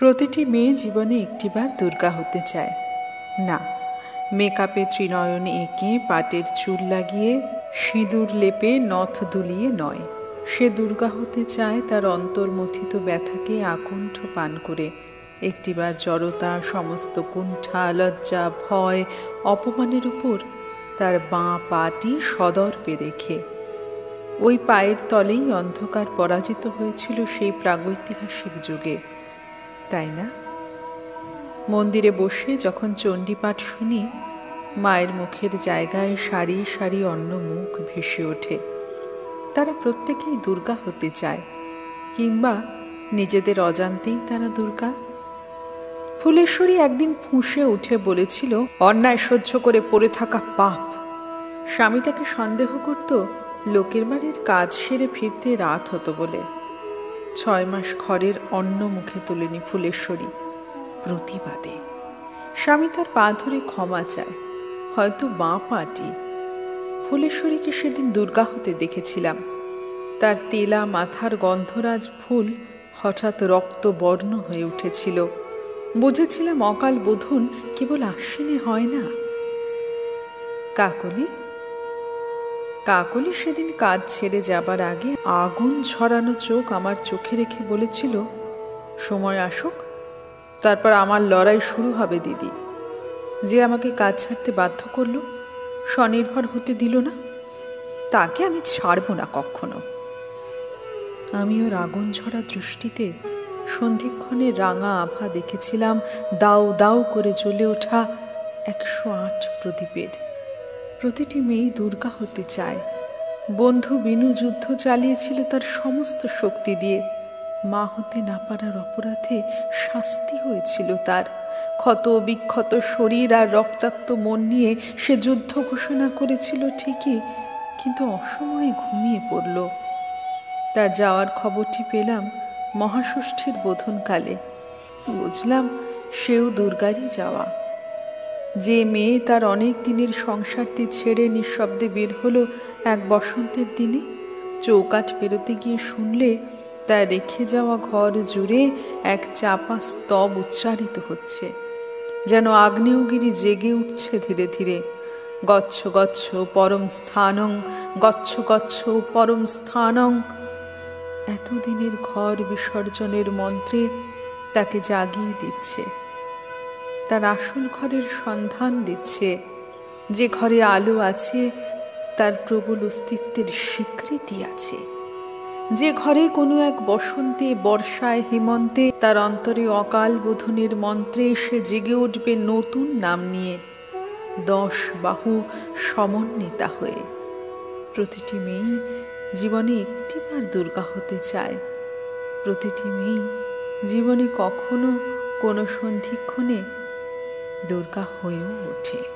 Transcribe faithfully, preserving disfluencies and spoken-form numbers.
প্রতিটি মেয়ে জীবনে একটিবার দুর্গা হতে চায়। না, মেকআপে ত্রিনয়ন এঁকে পাটের চুল লাগিয়ে সিঁদুর লেপে নথ দুলিয়ে নয়, সে দুর্গা হতে চায় তার অন্তর্মথিত ব্যথাকে আকণ্ঠ পান করে। একটিবার জড়তা, সমস্ত কুণ্ঠা, লজ্জা, ভয়, অপমানের উপর তার বাঁ পাটি সদর্পে রেখে। ওই পায়ের তলেই অন্ধকার পরাজিত হয়েছিল সেই প্রাগৈতিহাসিক যুগে, তাই না? মন্দিরে বসে যখন চণ্ডীপাঠ শুনি, মায়ের মুখের জায়গায় সারি সারি অন্য মুখ ভেসে ওঠে। তারা প্রত্যেকেই দুর্গা হতে চায়, কিংবা নিজেদের অজান্তেই তারা দুর্গা। ফুলেশ্বরী একদিন ফুঁসে উঠে বলেছিল, অন্যায় সহ্য করে পড়ে থাকা পাপ। স্বামী তাকে সন্দেহ করত লোকের বাড়ির কাজ সেরে ফিরতে রাত হতো বলে। ছয় মাস ঘরের অন্ন মুখে তোলেনি ফুলেশ্বরী প্রতিবাদে। স্বামী তার পা ধরে ক্ষমা চায়, হয়তো বাঁ পাটি। ফুলেশ্বরীকে সেদিন দুর্গা হতে দেখেছিলাম। তার তেলা মাথার গন্ধরাজ ফুল হঠাৎ রক্তবর্ণ হয়ে উঠেছিল। বুঝেছিলাম অকাল বোধন কেবল আশ্বিনে হয় না। কাকলি কাকলি সেদিন কাজ ছেড়ে যাবার আগে আগুন ছড়ানো চোখ আমার চোখে রেখে বলেছিল, সময় আসুক, তারপর আমার লড়াই শুরু হবে দিদি। যে আমাকে কাজ ছাড়তে বাধ্য করল, স্বনির্ভর হতে দিল না, তাকে আমি ছাড়ব না কখনো। আমি ওর আগুন ঝরা দৃষ্টিতে সন্ধিক্ষণে রাঙা আভা দেখেছিলাম, দাউ দাউ করে জ্বলে ওঠা একশো আট প্রদীপের। প্রতিটি মেয়ে দুর্গা হতে চায়। বন্ধু বিনু যুদ্ধ চালিয়েছিল তার সমস্ত শক্তি দিয়ে। মা হতে না পারার অপরাধে শাস্তি হয়েছিল তার। ক্ষত বিক্ষত শরীর আর রক্তাক্ত মন নিয়ে সে যুদ্ধ ঘোষণা করেছিল ঠিকই, কিন্তু অসময়ে ঘুমিয়ে পড়ল। তার যাওয়ার খবরটি পেলাম মহাষষ্ঠীর বোধনকালে। বুঝলাম সেও দুর্গারই যাওয়া। যে মেয়ে তার অনেক দিনের সংসারটি ছেড়ে নিঃশব্দে বের হলো এক বসন্তের দিনে, চৌকাঠ পেরোতে গিয়ে শুনলে তার রেখে যাওয়া ঘর জুড়ে এক চাপা স্তব উচ্চারিত হচ্ছে, যেন আগ্নেয়গিরি জেগে উঠছে ধীরে ধীরে। গচ্ছ গচ্ছ পরম স্থানং, গচ্ছ গচ্ছ পরম স্থানং। এতদিনের ঘর বিসর্জনের মন্ত্রে তাকে জাগিয়ে দিচ্ছে, তার আসল ঘরের সন্ধান দিচ্ছে, যে ঘরে আলো আছে, তার প্রবল অস্তিত্বের স্বীকৃতি আছে, যে ঘরে কোনো এক বসন্তে, বর্ষায়, হেমন্তে তার অন্তরে অকাল বোধনের মন্ত্রে সে জেগে উঠবে নতুন নাম নিয়ে, দশ বাহু সমন্বিতা হয়ে। প্রতিটি মেয়ে জীবনে একটিবার দুর্গা হতে চায়। প্রতিটি মেয়ে জীবনে কখনো কোনো সন্ধিক্ষণে দুর্গা হয়েও ওঠে।